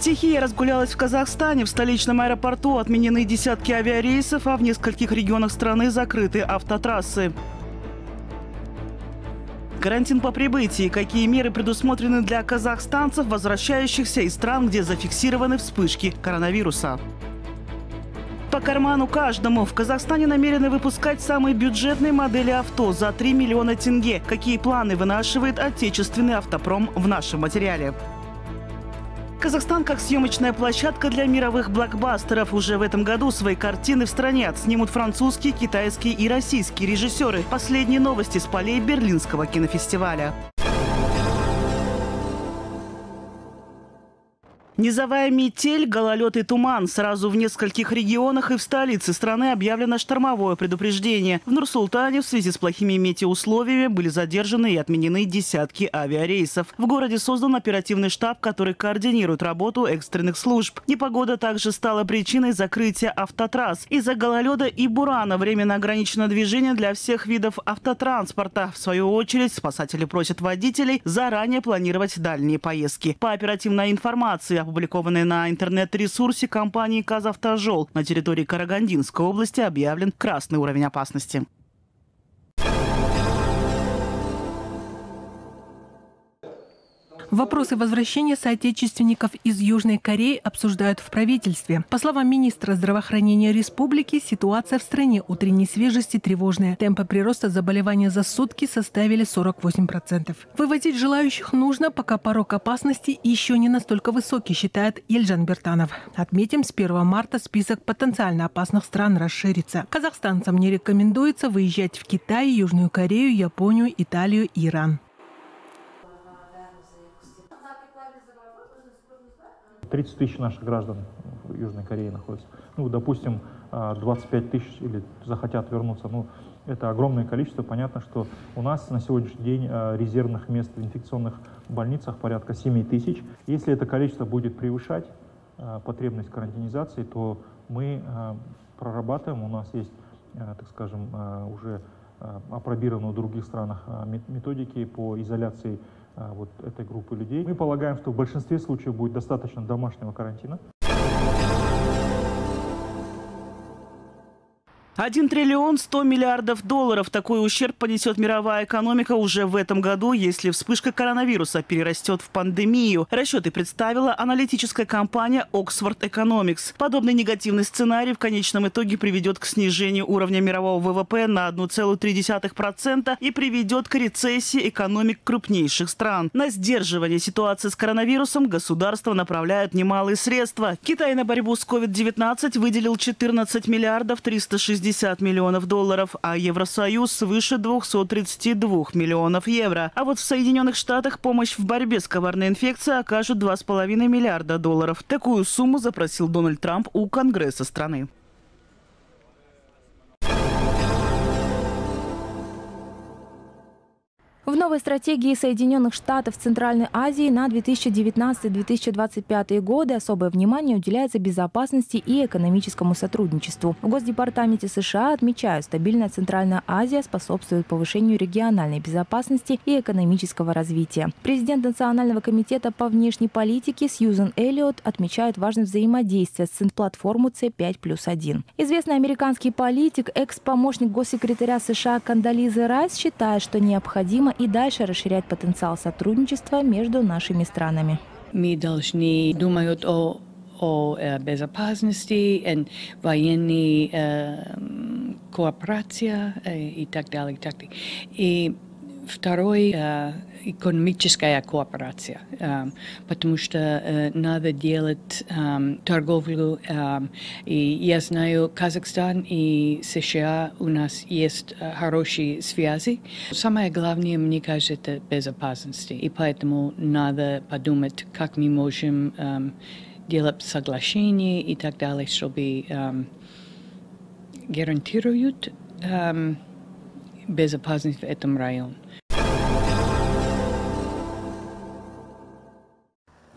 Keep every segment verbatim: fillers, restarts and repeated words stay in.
Стихия разгулялась в Казахстане. В столичном аэропорту отменены десятки авиарейсов, а в нескольких регионах страны закрыты автотрассы. Карантин по прибытии. Какие меры предусмотрены для казахстанцев, возвращающихся из стран, где зафиксированы вспышки коронавируса? По карману каждому. В Казахстане намерены выпускать самые бюджетные модели авто за три миллиона тенге. Какие планы вынашивает отечественный автопром в нашем материале? Казахстан как съемочная площадка для мировых блокбастеров. Уже в этом году свои картины в стране отснимут французские, китайские и российские режиссеры. Последние новости с полей Берлинского кинофестиваля. Низовая метель, гололед и туман. Сразу в нескольких регионах и в столице страны объявлено штормовое предупреждение. В Нур-Султане в связи с плохими метеоусловиями были задержаны и отменены десятки авиарейсов. В городе создан оперативный штаб, который координирует работу экстренных служб. Непогода также стала причиной закрытия автотрасс. Из-за гололеда и бурана временно ограничено движение для всех видов автотранспорта. В свою очередь спасатели просят водителей заранее планировать дальние поездки. По оперативной информации, опубликованной на интернет-ресурсе компании «Казавтожол», на территории Карагандинской области объявлен красный уровень опасности. Вопросы возвращения соотечественников из Южной Кореи обсуждают в правительстве. По словам министра здравоохранения республики, ситуация в стране утренней свежести тревожная. Темпы прироста заболевания за сутки составили сорок восемь процентов. Вывозить желающих нужно, пока порог опасности еще не настолько высокий, считает Ильжан Биртанов. Отметим, с первого марта список потенциально опасных стран расширится. Казахстанцам не рекомендуется выезжать в Китай, Южную Корею, Японию, Италию и Иран. тридцать тысяч наших граждан в Южной Корее находится. Ну, допустим, двадцать пять тысяч или захотят вернуться. Ну, это огромное количество. Понятно, что у нас на сегодняшний день резервных мест в инфекционных больницах порядка семи тысяч. Если это количество будет превышать потребность карантинизации, то мы прорабатываем. У нас есть, так скажем, уже апробированы в других странах методики по изоляции вот этой группы людей. Мы полагаем, что в большинстве случаев будет достаточно домашнего карантина. один триллион сто миллиардов долларов. Такой ущерб понесет мировая экономика уже в этом году, если вспышка коронавируса перерастет в пандемию. Расчеты представила аналитическая компания Oxford Economics. Подобный негативный сценарий в конечном итоге приведет к снижению уровня мирового ВВП на одну целую три десятых процента и приведет к рецессии экономик крупнейших стран. На сдерживание ситуации с коронавирусом государство направляет немалые средства. Китай на борьбу с ковид девятнадцать выделил четырнадцать миллиардов триста шестьдесят миллионов долларов, а Евросоюз свыше двухсот тридцати двух миллионов евро. А вот в Соединенных Штатах помощь в борьбе с коварной инфекцией окажут два с половиной миллиарда долларов. Такую сумму запросил Дональд Трамп у Конгресса страны. В новой стратегии Соединенных Штатов Центральной Азии на две тысячи девятнадцатый — две тысячи двадцать пятый годы особое внимание уделяется безопасности и экономическому сотрудничеству. В Госдепартаменте США отмечают, стабильная Центральная Азия способствует повышению региональной безопасности и экономического развития. Президент Национального комитета по внешней политике Сьюзен Эллиот отмечает важность взаимодействия с платформой Си пять плюс один. Известный американский политик, экс-помощник госсекретаря США Кандализы Райс считает, что необходимо и дальше расширять потенциал сотрудничества между нашими странами. Мы должны думать о, о безопасности, о военной э, кооперации и так далее. И, так далее. И второй э, экономическая кооперация, э, потому что э, надо делать э, торговлю. Э, и я знаю, Казахстан и США, у нас есть э, хорошие связи. Самое главное, мне кажется, это безопасность. И поэтому надо подумать, как мы можем э, делать соглашения и так далее, чтобы э, гарантируют э, безопасность в этом районе.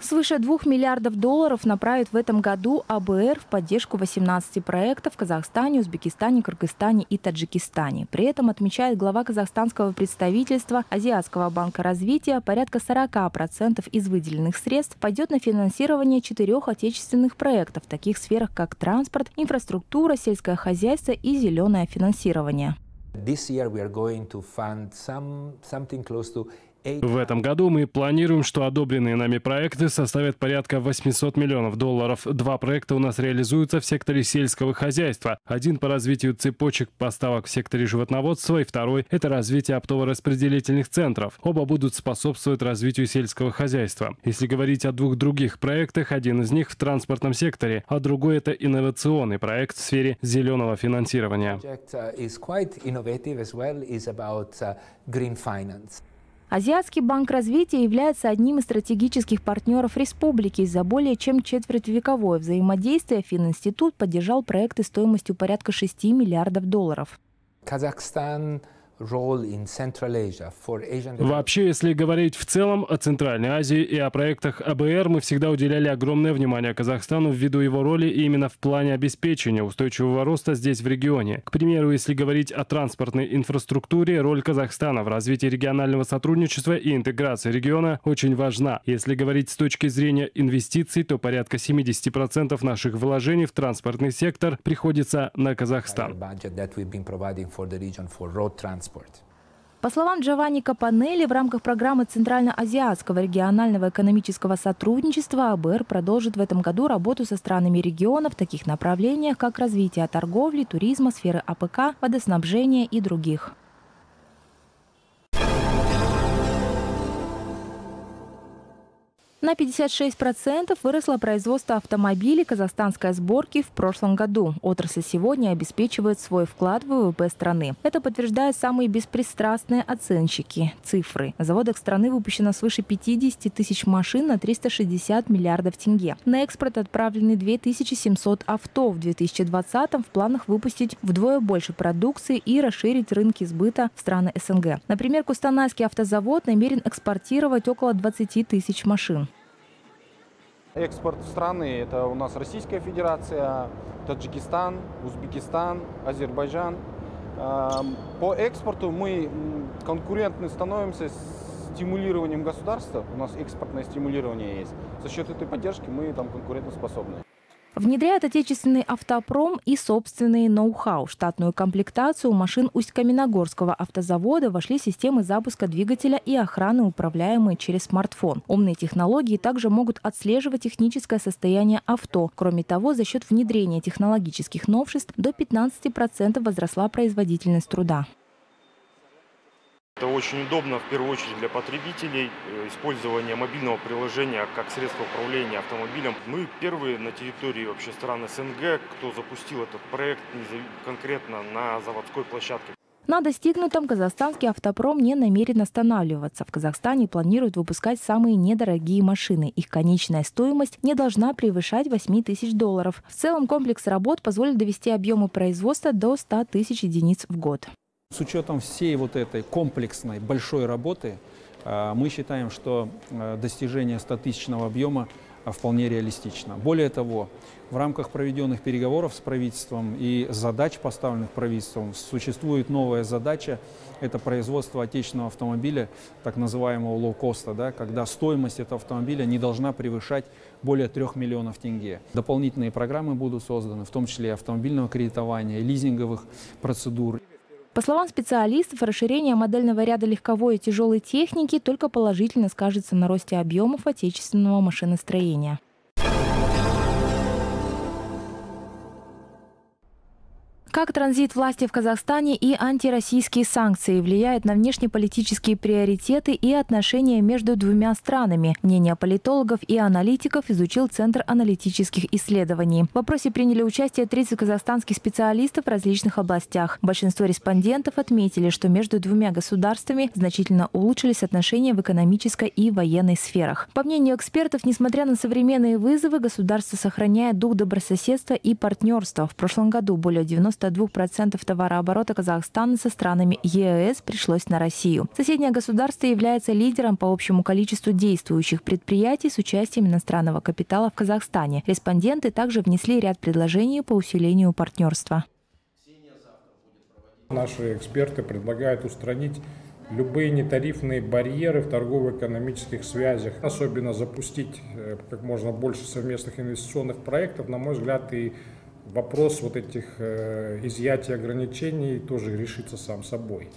Свыше двух миллиардов долларов направит в этом году А Бэ Эр в поддержку восемнадцати проектов в Казахстане, Узбекистане, Кыргызстане и Таджикистане. При этом, отмечает глава казахстанского представительства Азиатского банка развития, порядка сорока процентов из выделенных средств пойдет на финансирование четырех отечественных проектов в таких сферах, как транспорт, инфраструктура, сельское хозяйство и зеленое финансирование. В этом году мы планируем, что одобренные нами проекты составят порядка восьмисот миллионов долларов. Два проекта у нас реализуются в секторе сельского хозяйства. Один по развитию цепочек поставок в секторе животноводства, и второй – это развитие оптово-распределительных центров. Оба будут способствовать развитию сельского хозяйства. Если говорить о двух других проектах, один из них в транспортном секторе, а другой – это инновационный проект в сфере зеленого финансирования. Азиатский банк развития является одним из стратегических партнеров республики. За более чем четвертьвековое взаимодействие Фининститут поддержал проекты стоимостью порядка шести миллиардов долларов. Казахстан. Вообще, если говорить в целом о Центральной Азии и о проектах А Бэ Эр, мы всегда уделяли огромное внимание Казахстану ввиду его роли именно в плане обеспечения устойчивого роста здесь в регионе. К примеру, если говорить о транспортной инфраструктуре, роль Казахстана в развитии регионального сотрудничества и интеграции региона очень важна. Если говорить с точки зрения инвестиций, то порядка семидесяти процентов наших вложений в транспортный сектор приходится на Казахстан. По словам Джованни Капанели, в рамках программы Центральноазиатского регионального экономического сотрудничества А Бэ Эр продолжит в этом году работу со странами региона в таких направлениях, как развитие торговли, туризма, сферы А Пэ Ка, водоснабжения и других. На пятьдесят шесть процентов выросло производство автомобилей казахстанской сборки в прошлом году. Отрасль сегодня обеспечивает свой вклад в Вэ Вэ Пэ страны. Это подтверждают самые беспристрастные оценщики. Цифры. На заводах страны выпущено свыше пятидесяти тысяч машин на триста шестьдесят миллиардов тенге. На экспорт отправлены две тысячи семьсот авто. В две тысячи двадцатом в планах выпустить вдвое больше продукции и расширить рынки сбыта в страны Эс Эн Гэ. Например, Кустанайский автозавод намерен экспортировать около двадцати тысяч машин. Экспорт страны – это у нас Российская Федерация, Таджикистан, Узбекистан, Азербайджан. По экспорту мы конкурентны становимся с стимулированием государства. У нас экспортное стимулирование есть. За счет этой поддержки мы там конкурентоспособны. Внедряет отечественный автопром и собственные ноу-хау. В штатную комплектацию машин Усть-Каменогорского автозавода вошли системы запуска двигателя и охраны, управляемые через смартфон. Умные технологии также могут отслеживать техническое состояние авто. Кроме того, за счет внедрения технологических новшеств до пятнадцати процентов возросла производительность труда. Это очень удобно, в первую очередь, для потребителей. Использование мобильного приложения как средство управления автомобилем. Мы первые на территории вообще стран Эс Эн Гэ, кто запустил этот проект конкретно на заводской площадке. На достигнутом казахстанский автопром не намерен останавливаться. В Казахстане планируют выпускать самые недорогие машины. Их конечная стоимость не должна превышать восьми тысяч долларов. В целом комплекс работ позволит довести объемы производства до ста тысяч единиц в год. С учетом всей вот этой комплексной большой работы, мы считаем, что достижение стотысячного объема вполне реалистично. Более того, в рамках проведенных переговоров с правительством и задач, поставленных правительством, существует новая задача – это производство отечественного автомобиля, так называемого лоукоста, да, когда стоимость этого автомобиля не должна превышать более трёх миллионов тенге. Дополнительные программы будут созданы, в том числе и автомобильного кредитования, и лизинговых процедур. По словам специалистов, расширение модельного ряда легковой и тяжелой техники только положительно скажется на росте объемов отечественного машиностроения. Как транзит власти в Казахстане и антироссийские санкции влияют на внешнеполитические приоритеты и отношения между двумя странами? Мнение политологов и аналитиков изучил Центр аналитических исследований. В опросе приняли участие тридцать казахстанских специалистов в различных областях. Большинство респондентов отметили, что между двумя государствами значительно улучшились отношения в экономической и военной сферах. По мнению экспертов, несмотря на современные вызовы, государство сохраняет дух добрососедства и партнерства. В прошлом году более девяноста процентов девяноста двух процентов товарооборота Казахстана со странами ЕС пришлось на Россию. Соседнее государство является лидером по общему количеству действующих предприятий с участием иностранного капитала в Казахстане. Респонденты также внесли ряд предложений по усилению партнерства. Наши эксперты предлагают устранить любые нетарифные барьеры в торгово-экономических связях, особенно запустить как можно больше совместных инвестиционных проектов. На мой взгляд, и вопрос вот этих изъятий ограничений тоже решится сам собой.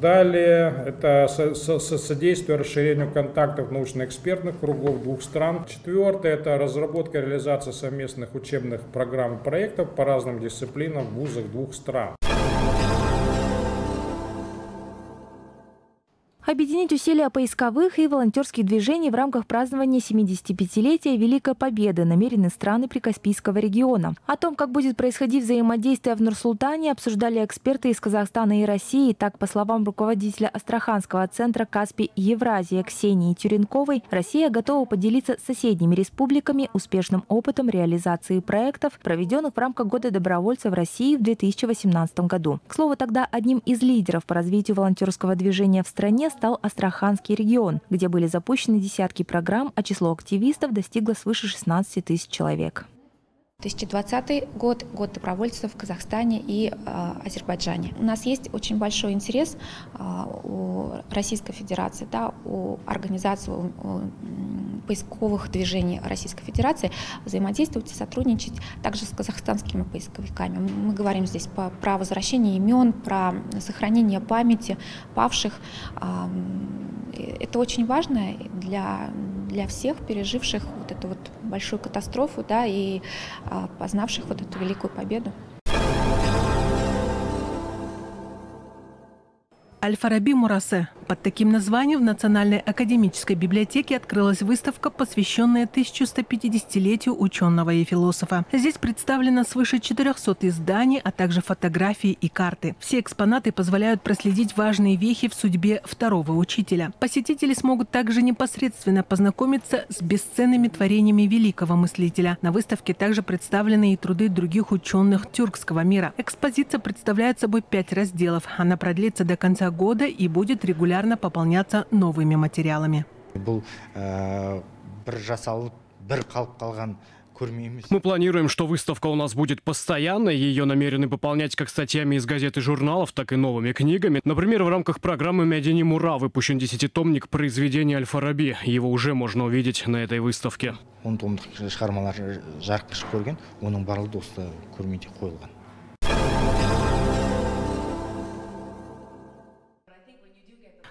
Далее, это содействие расширению контактов научно-экспертных кругов двух стран. Четвертое, это разработка и реализация совместных учебных программ и проектов по разным дисциплинам в вузах двух стран. Объединить усилия поисковых и волонтерских движений в рамках празднования семидесятипятилетия Великой Победы намерены страны Прикаспийского региона. О том, как будет происходить взаимодействие в Нур-Султане, обсуждали эксперты из Казахстана и России. Так, по словам руководителя Астраханского центра «Каспий-Евразия» Ксении Тюренковой, Россия готова поделиться с соседними республиками успешным опытом реализации проектов, проведенных в рамках Года добровольца в России в две тысячи восемнадцатом году. К слову, тогда одним из лидеров по развитию волонтерского движения в стране стал Астраханский регион, где были запущены десятки программ, а число активистов достигло свыше шестнадцати тысяч человек. две тысячи двадцатый год, год добровольцев в Казахстане и э, Азербайджане. У нас есть очень большой интерес э, у Российской Федерации, да, у организации у, у поисковых движений Российской Федерации взаимодействовать и сотрудничать также с казахстанскими поисковиками. Мы говорим здесь по, про возвращение имен, про сохранение памяти павших. Э, это очень важно для для всех переживших вот эту вот большую катастрофу, да, и а, познавших вот эту великую победу. Аль-Фараби Мурасы. Под таким названием в Национальной академической библиотеке открылась выставка, посвященная тысяча сто пятидесятилетию ученого и философа. Здесь представлено свыше четырёхсот изданий, а также фотографии и карты. Все экспонаты позволяют проследить важные вехи в судьбе второго учителя. Посетители смогут также непосредственно познакомиться с бесценными творениями великого мыслителя. На выставке также представлены и труды других ученых тюркского мира. Экспозиция представляет собой пять разделов. Она продлится до конца года и будет регулярно пополняться новыми материалами. Мы планируем, что выставка у нас будет постоянной. Ее намерены пополнять как статьями из газет и журналов, так и новыми книгами. Например, в рамках программы «Мядени Мура» выпущен десятитомник произведений Аль-Фараби. Его уже можно увидеть на этой выставке.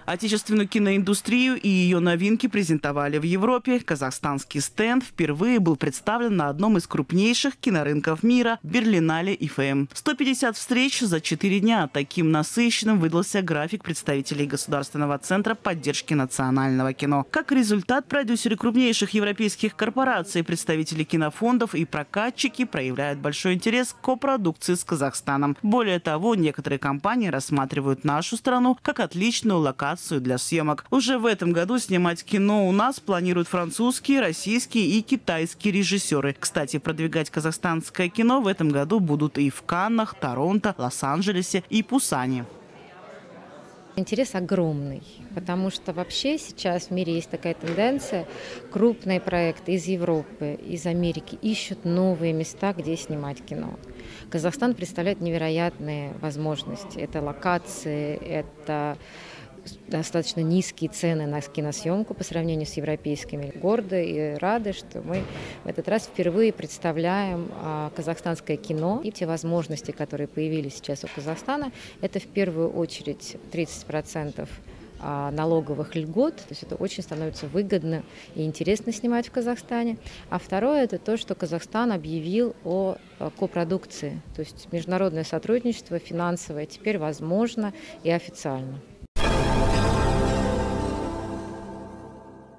Отечественную киноиндустрию и ее новинки презентовали в Европе. Казахстанский стенд впервые был представлен на одном из крупнейших кинорынков мира – Берлинале ИФМ. сто пятьдесят встреч за четыре дня. Таким насыщенным выдался график представителей Государственного центра поддержки национального кино. Как результат, продюсеры крупнейших европейских корпораций, представители кинофондов и прокатчики проявляют большой интерес к копродукции с Казахстаном. Более того, некоторые компании рассматривают нашу страну как отличную локацию для съемок. Уже в этом году снимать кино у нас планируют французские, российские и китайские режиссеры. Кстати, продвигать казахстанское кино в этом году будут и в Каннах, Торонто, Лос-Анджелесе и Пусане. Интерес огромный, потому что вообще сейчас в мире есть такая тенденция. Крупные проекты из Европы, из Америки ищут новые места, где снимать кино. Казахстан представляет невероятные возможности. Это локации, это достаточно низкие цены на киносъемку по сравнению с европейскими. Горды и рады, что мы в этот раз впервые представляем а, казахстанское кино. И те возможности, которые появились сейчас у Казахстана, это в первую очередь тридцать процентов налоговых льгот. То есть это очень становится выгодно и интересно снимать в Казахстане. А второе – это то, что Казахстан объявил о копродукции. То есть международное сотрудничество финансовое теперь возможно и официально.